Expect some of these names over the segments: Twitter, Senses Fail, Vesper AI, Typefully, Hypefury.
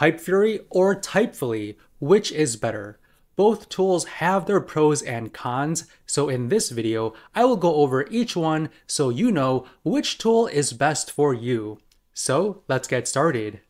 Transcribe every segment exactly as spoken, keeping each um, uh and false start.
Hypefury or Typefully, which is better? Both tools have their pros and cons, so in this video, I will go over each one so you know which tool is best for you. So let's get started.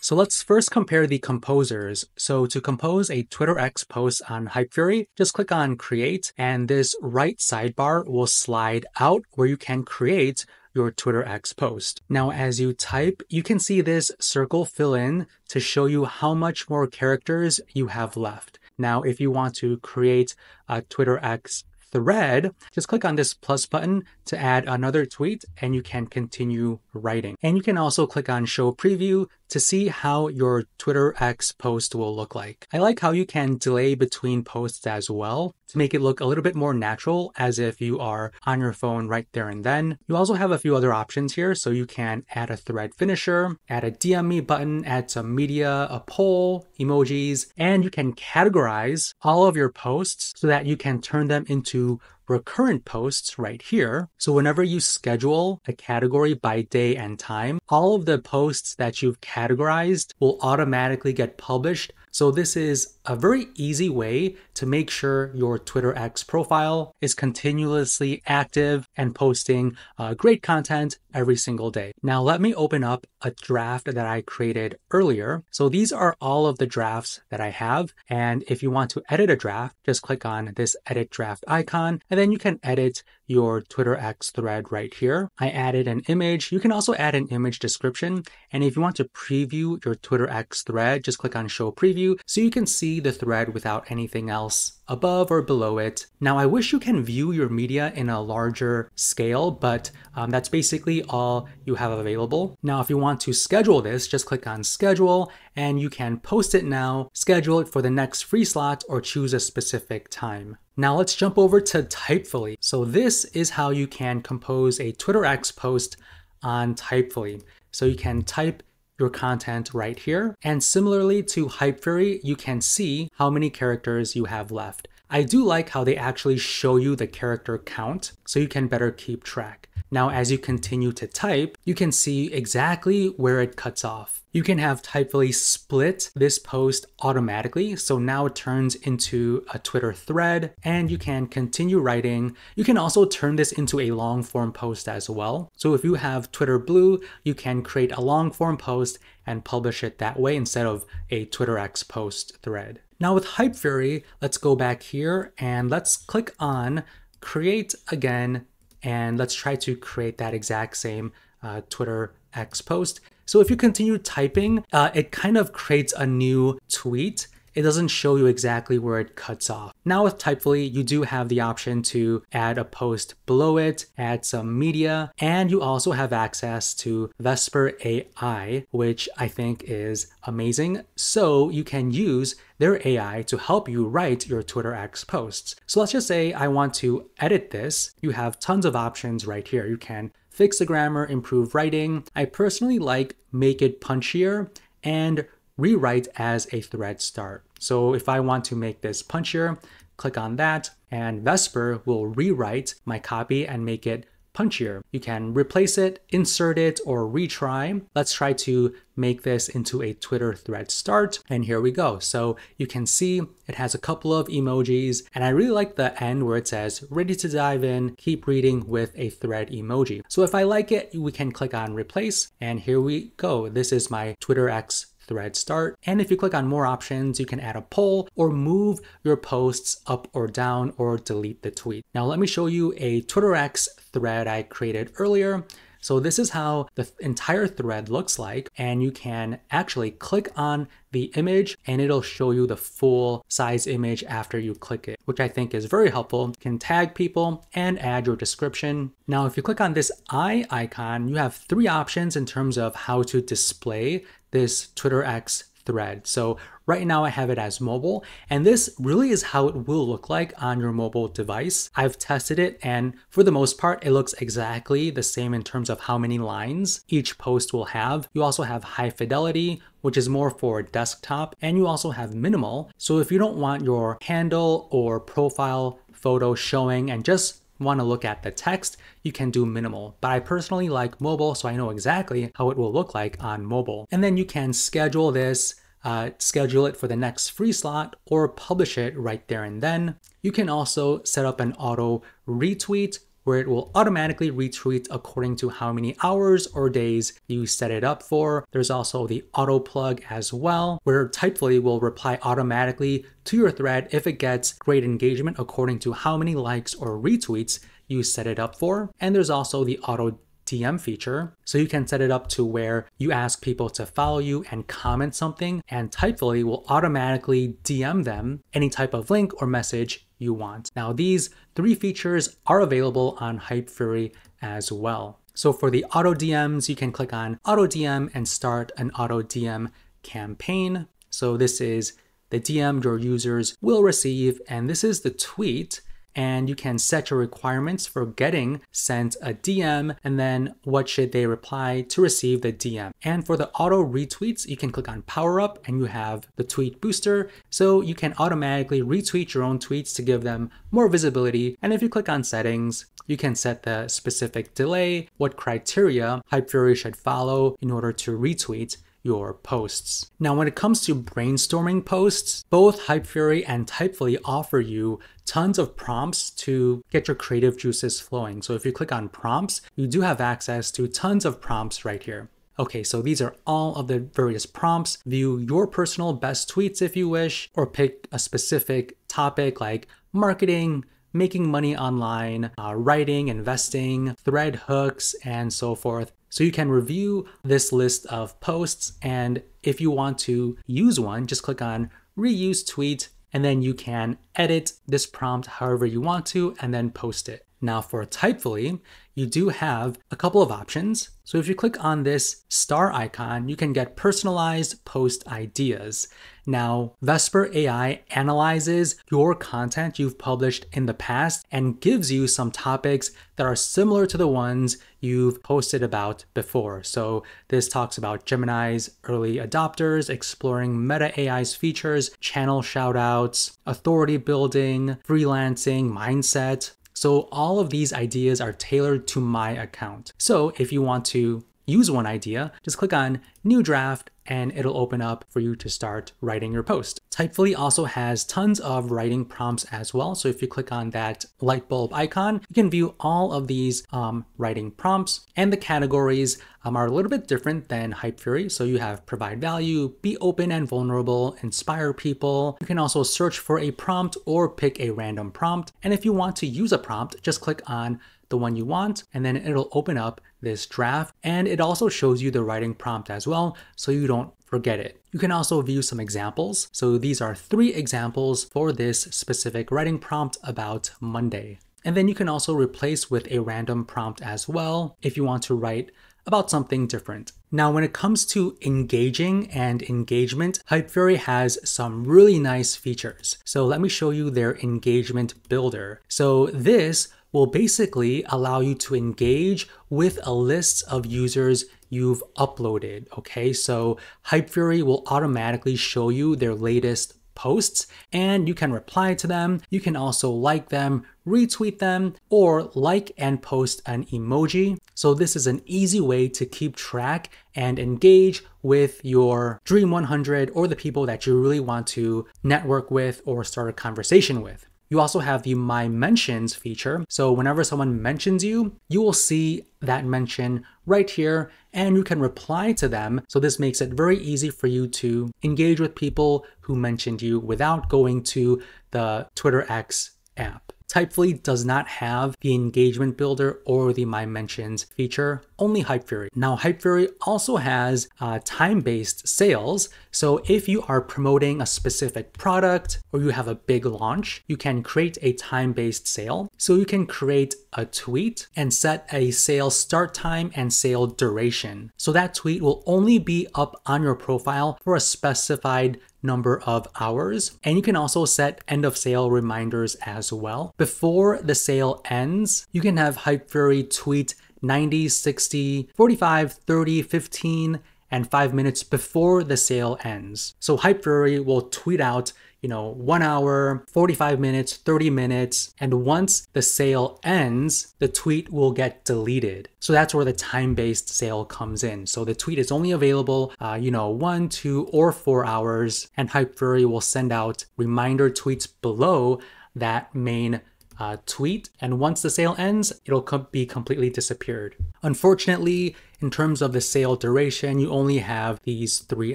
So let's first compare the composers. So to compose a Twitter ex post on Hypefury, just click on Create, and this right sidebar will slide out where you can create your Twitter ex post. Now, as you type, you can see this circle fill in to show you how much more characters you have left. Now, if you want to create a Twitter ex thread, just click on this plus button to add another tweet and you can continue writing. And you can also click on show preview to see how your Twitter ex post will look like. I like how you can delay between posts as well to make it look a little bit more natural, as if you are on your phone right there and then. You also have a few other options here, so you can add a thread finisher, add a D M me button, add some media, a poll, emojis, and you can categorize all of your posts so that you can turn them into recurrent posts right here. So whenever you schedule a category by day and time, all of the posts that you've categorized will automatically get published. So this is a very easy way to make sure your Twitter ex profile is continuously active and posting uh, great content every single day. Now let me open up a draft that I created earlier. So these are all of the drafts that I have. And if you want to edit a draft, just click on this edit draft icon, and then you can edit your Twitter ex thread right here. I added an image. You can also add an image description. And if you want to preview your Twitter ex thread, just click on show preview so you can see the thread without anything else above or below it. Now, I wish you can view your media in a larger scale, but um, that's basically all you have available. Now, if you want to schedule this, just click on schedule and you can post it now, schedule it for the next free slot, or choose a specific time. Now let's jump over to Typefully. So this is how you can compose a Twitter ex post on Typefully. So you can type your content right here. And similarly to Hypefury, you can see how many characters you have left. I do like how they actually show you the character count so you can better keep track. Now, as you continue to type, you can see exactly where it cuts off. You can have Typefully split this post automatically, so now it turns into a Twitter thread and you can continue writing. You can also turn this into a long form post as well. So if you have Twitter Blue, you can create a long form post and publish it that way instead of a Twitter ex post thread. Now with Hypefury, let's go back here and let's click on Create again, and let's try to create that exact same uh, Twitter ex post. So if you continue typing, uh, it kind of creates a new tweet. It doesn't show you exactly where it cuts off. Now with Typefully, you do have the option to add a post below it, add some media, and you also have access to Vesper A I, which I think is amazing. So you can use their A I to help you write your Twitter ex posts. So let's just say I want to edit this. You have tons of options right here. You can fix the grammar, improve writing. I personally like make it punchier and rewrite as a thread start. So if I want to make this punchier, click on that and Vesper will rewrite my copy and make it punchier. You can replace it, insert it, or retry. Let's try to make this into a Twitter thread start. And here we go. So you can see it has a couple of emojis, and I really like the end where it says, ready to dive in, keep reading with a thread emoji. So if I like it, we can click on replace. And here we go. This is my Twitter ex thread start. And if you click on more options, you can add a poll or move your posts up or down or delete the tweet. Now let me show you a Twitter ex thread I created earlier. So this is how the entire thread looks like, and you can actually click on the image and it'll show you the full size image after you click it, which I think is very helpful. You can tag people and add your description. Now, if you click on this eye icon, you have three options in terms of how to display this Twitter ex thread. So right now I have it as mobile, and this really is how it will look like on your mobile device. I've tested it, and for the most part, it looks exactly the same in terms of how many lines each post will have. You also have high fidelity, which is more for desktop, and you also have minimal. So if you don't want your handle or profile photo showing and just want to look at the text, you can do minimal, but I personally like mobile, so I know exactly how it will look like on mobile. And then you can schedule this, uh, schedule it for the next free slot, or publish it right there and then. You can also set up an auto retweet, where it will automatically retweet according to how many hours or days you set it up for. There's also the auto plug as well, where Typefully will reply automatically to your thread if it gets great engagement according to how many likes or retweets you set it up for. And there's also the auto D M feature. So you can set it up to where you ask people to follow you and comment something, and Typefully will automatically D M them any type of link or message you want. Now these three features are available on Hypefury as well. So for the auto D Ms, you can click on auto D M and start an auto D M campaign. So this is the D M your users will receive, and this is the tweet. And you can set your requirements for getting sent a D M, and then what should they reply to receive the D M. And for the auto retweets, you can click on power up and you have the tweet booster. So you can automatically retweet your own tweets to give them more visibility. And if you click on settings, you can set the specific delay, what criteria Hypefury should follow in order to retweet your posts. Now, when it comes to brainstorming posts, both Hypefury and Typefully offer you tons of prompts to get your creative juices flowing. So if you click on prompts, you do have access to tons of prompts right here. Okay, so these are all of the various prompts. View your personal best tweets if you wish, or pick a specific topic like marketing, making money online, uh, writing, investing, thread hooks, and so forth. So you can review this list of posts, and if you want to use one, just click on reuse tweet, and then you can edit this prompt however you want to and then post it. Now for Typefully, you do have a couple of options. So if you click on this star icon, you can get personalized post ideas. Now, Vesper A I analyzes your content you've published in the past and gives you some topics that are similar to the ones you've posted about before. So this talks about Gemini's early adopters, exploring Meta A I's features, channel shoutouts, authority building, freelancing, mindset. So all of these ideas are tailored to my account. So if you want to use one idea, just click on new draft and it'll open up for you to start writing your post. Typefully also has tons of writing prompts as well. So if you click on that light bulb icon, you can view all of these um, writing prompts, and the categories um, are a little bit different than Hypefury. So you have provide value, be open and vulnerable, inspire people. You can also search for a prompt or pick a random prompt. And if you want to use a prompt, just click on the one you want, and then it'll open up this draft, and it also shows you the writing prompt as well, so you don't forget it. You can also view some examples. So these are three examples for this specific writing prompt about Monday. And then you can also replace with a random prompt as well if you want to write about something different. Now, when it comes to engaging and engagement, Hypefury has some really nice features. So let me show you their engagement builder. So this will basically allow you to engage with a list of users you've uploaded, okay? So Hypefury will automatically show you their latest posts, and you can reply to them. You can also like them, retweet them, or like and post an emoji. So this is an easy way to keep track and engage with your Dream one hundred or the people that you really want to network with or start a conversation with. You also have the My Mentions feature. So whenever someone mentions you, you will see that mention right here, and you can reply to them. So this makes it very easy for you to engage with people who mentioned you without going to the Twitter X app. Typefully does not have the engagement builder or the My Mentions feature, only Hypefury. Now, Hypefury also has uh, time-based sales. So if you are promoting a specific product or you have a big launch, you can create a time-based sale. So you can create a tweet and set a sale start time and sale duration. So that tweet will only be up on your profile for a specified number of hours. And you can also set end of sale reminders as well. Before the sale ends, you can have Hypefury tweet ninety, sixty, forty-five, thirty, fifteen, and five minutes before the sale ends. So Hypefury will tweet out you know, one hour, forty-five minutes, thirty minutes. And once the sale ends, the tweet will get deleted. So that's where the time-based sale comes in. So the tweet is only available, uh, you know, one, two, or four hours. And Hypefury will send out reminder tweets below that main Uh, tweet, and once the sale ends, it'll com- be completely disappeared. Unfortunately, in terms of the sale duration, you only have these three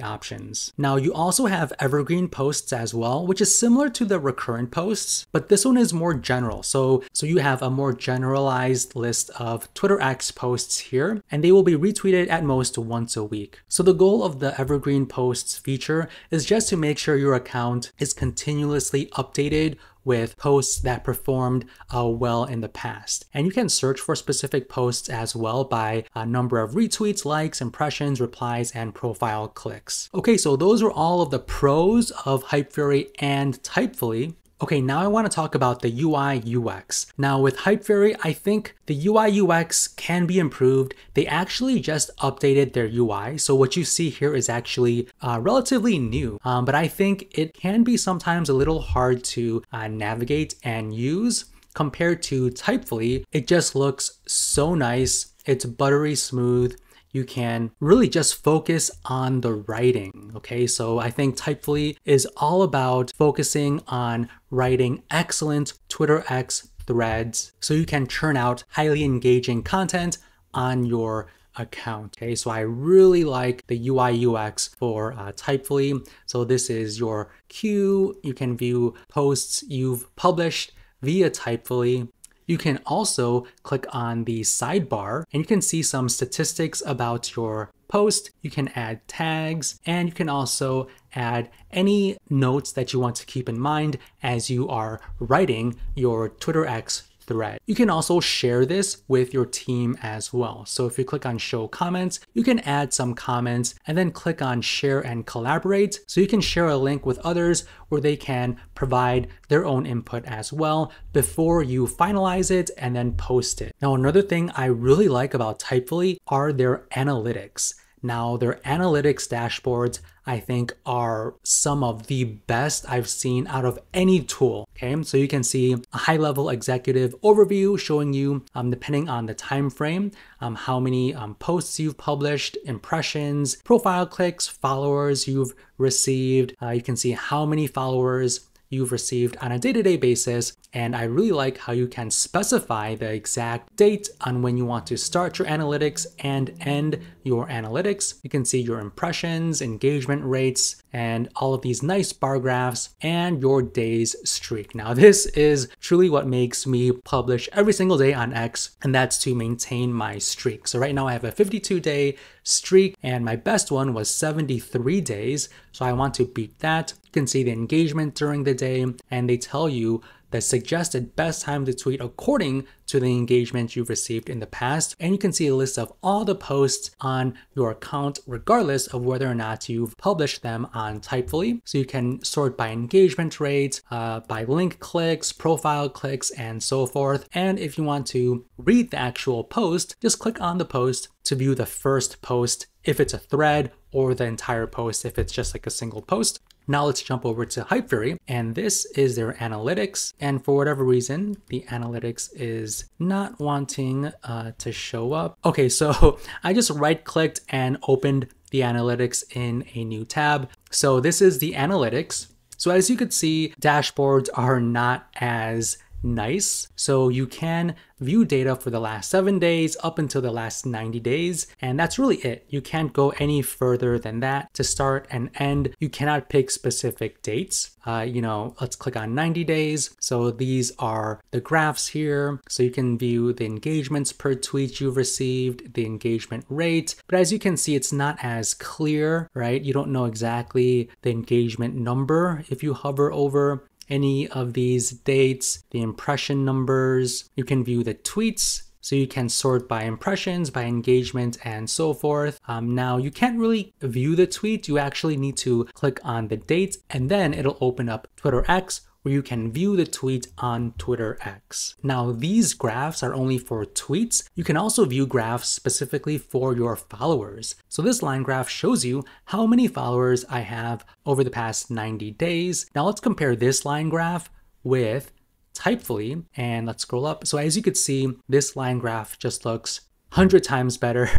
options. Now, you also have evergreen posts as well, which is similar to the recurrent posts, but this one is more general. So, so you have a more generalized list of Twitter X posts here, and they will be retweeted at most once a week. So the goal of the evergreen posts feature is just to make sure your account is continuously updated with posts that performed uh, well in the past. And you can search for specific posts as well by a number of retweets, likes, impressions, replies, and profile clicks. Okay, so those are all of the pros of Hypefury and Typefully. Okay, now I want to talk about the U I U X. Now with Hypefury, I think the U I U X can be improved. They actually just updated their U I. So what you see here is actually uh, relatively new, um, but I think it can be sometimes a little hard to uh, navigate and use compared to Typefully. It just looks so nice. It's buttery smooth. You can really just focus on the writing, okay? So I think Typefully is all about focusing on writing excellent Twitter X threads so you can churn out highly engaging content on your account, okay? So I really like the U I U X for uh, Typefully. So this is your queue. You can view posts you've published via Typefully. You can also click on the sidebar and you can see some statistics about your post. You can add tags and you can also add any notes that you want to keep in mind as you are writing your Twitter X thread. You can also share this with your team as well. So if you click on show comments, you can add some comments and then click on share and collaborate. So you can share a link with others where they can provide their own input as well before you finalize it and then post it. Now, another thing I really like about Typefully are their analytics. Now, their analytics dashboards, I think, are some of the best I've seen out of any tool, okay? So you can see a high-level executive overview showing you, um, depending on the time frame, um, how many um, posts you've published, impressions, profile clicks, followers you've received. Uh, you can see how many followers you've received on a day-to-day basis. And I really like how you can specify the exact date on when you want to start your analytics and end your analytics. You can see your impressions, engagement rates, and all of these nice bar graphs and your day's streak. Now, this is truly what makes me publish every single day on X, and that's to maintain my streak. So right now I have a fifty-two day streak and my best one was seventy-three days. So I want to beat that. You can see the engagement during the day and they tell you the suggested best time to tweet according to the engagement you've received in the past. And you can see a list of all the posts on your account, regardless of whether or not you've published them on Typefully. So you can sort by engagement rates, uh, by link clicks, profile clicks, and so forth. And if you want to read the actual post, just click on the post to view the first post if it's a thread, or the entire post if it's just like a single post. Now let's jump over to Hypefury, and this is their analytics. And for whatever reason, the analytics is not wanting uh, to show up. Okay, so I just right-clicked and opened the analytics in a new tab. So this is the analytics. So as you could see, dashboards are not as nice. So you can view data for the last seven days up until the last ninety days. And that's really it. You can't go any further than that to start and end. You cannot pick specific dates. Uh, you know, let's click on ninety days. So these are the graphs here. So you can view the engagements per tweet you've received, the engagement rate. But as you can see, it's not as clear, right? You don't know exactly the engagement number if you hover over any of these dates, the impression numbers. You can view the tweets, so you can sort by impressions, by engagement, and so forth. Um, now, you can't really view the tweet. You actually need to click on the date, and then it'll open up Twitter X where you can view the tweets on Twitter X. Now, these graphs are only for tweets. You can also view graphs specifically for your followers. So this line graph shows you how many followers I have over the past ninety days. Now let's compare this line graph with Typefully, and let's scroll up. So as you can see, this line graph just looks one hundred times better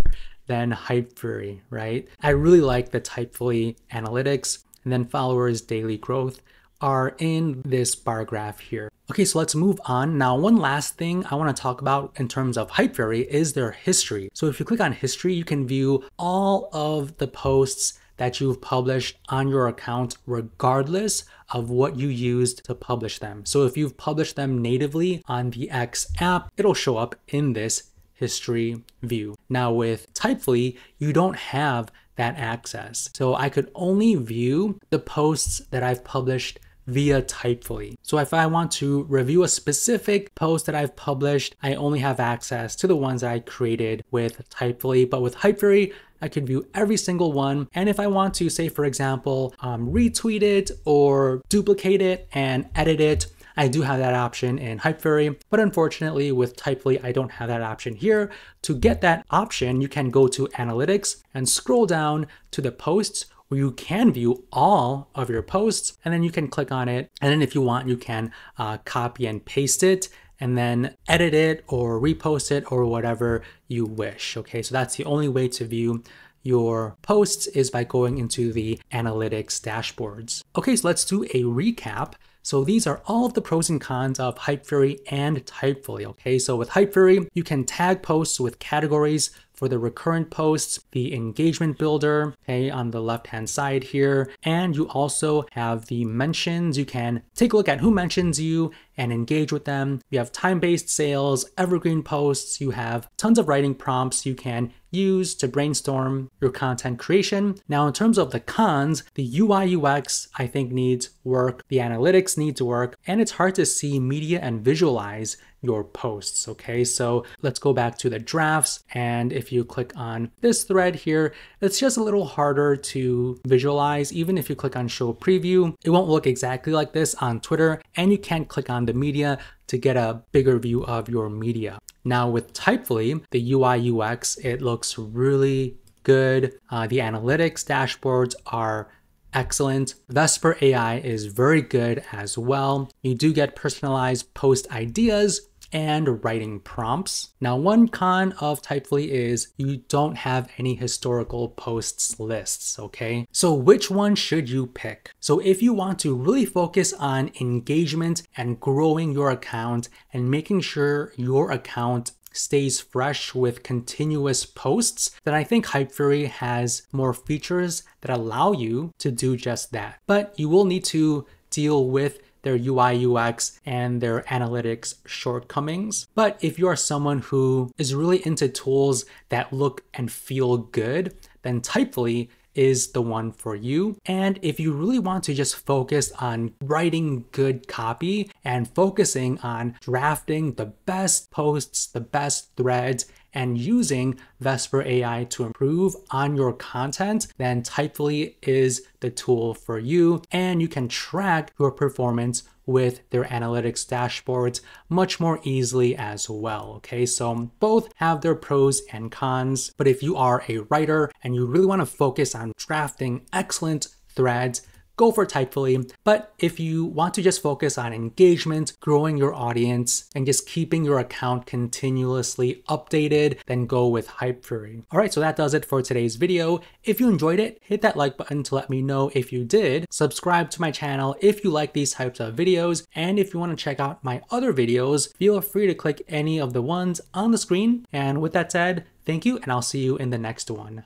than Hypefury, right? I really like the Typefully analytics, and then followers daily growth are in this bar graph here. Okay, so let's move on. Now, one last thing I want to talk about in terms of Hypefury is their history. So if you click on history, you can view all of the posts that you've published on your account, regardless of what you used to publish them. So if you've published them natively on the X app, it'll show up in this history view. Now with Typefully, you don't have that access. So I could only view the posts that I've published via Typefully. So if I want to review a specific post that I've published, I only have access to the ones that I created with Typefully. But with Hypefury, I could view every single one. And if I want to, say for example, um, retweet it or duplicate it and edit it, I do have that option in Hypefury, but unfortunately with Typefully, I don't have that option here. To get that option, you can go to Analytics and scroll down to the posts where you can view all of your posts, and then you can click on it. And then if you want, you can uh, copy and paste it and then edit it or repost it or whatever you wish. Okay, so that's the only way to view your posts is by going into the Analytics dashboards. Okay, so let's do a recap. So these are all of the pros and cons of Hypefury and Typefully, okay? So with Hypefury, you can tag posts with categories for the recurrent posts, the engagement builder, okay, on the left-hand side here. And you also have the mentions. You can take a look at who mentions you and engage with them. You have time-based sales, evergreen posts. You have tons of writing prompts you can use to brainstorm your content creation. Now, in terms of the cons, the U I U X, I think, needs work. The analytics need to work, and it's hard to see media and visualize your posts, okay? So let's go back to the drafts. And if you click on this thread here, it's just a little harder to visualize. Even if you click on show preview, it won't look exactly like this on Twitter, and you can't click on the media to get a bigger view of your media. Now with Typefully, the U I U X, it looks really good. Uh, the analytics dashboards are excellent. Vesper A I is very good as well. You do get personalized post ideas and writing prompts. Now, one con of Typefully is you don't have any historical posts lists, okay? So which one should you pick? So if you want to really focus on engagement and growing your account and making sure your account stays fresh with continuous posts, then I think Hypefury has more features that allow you to do just that. But you will need to deal with their U I U X and their analytics shortcomings. But if you are someone who is really into tools that look and feel good, then Typefully is the one for you. And if you really want to just focus on writing good copy and focusing on drafting the best posts, the best threads, and using Vesper A I to improve on your content, then Typefully is the tool for you. And you can track your performance with their analytics dashboards much more easily as well, okay? So both have their pros and cons, but if you are a writer and you really wanna focus on drafting excellent threads, go for Typefully. But if you want to just focus on engagement, growing your audience, and just keeping your account continuously updated, then go with Hypefury. All right, so that does it for today's video. If you enjoyed it, hit that like button to let me know if you did. Subscribe to my channel if you like these types of videos. And if you want to check out my other videos, feel free to click any of the ones on the screen. And with that said, thank you, and I'll see you in the next one.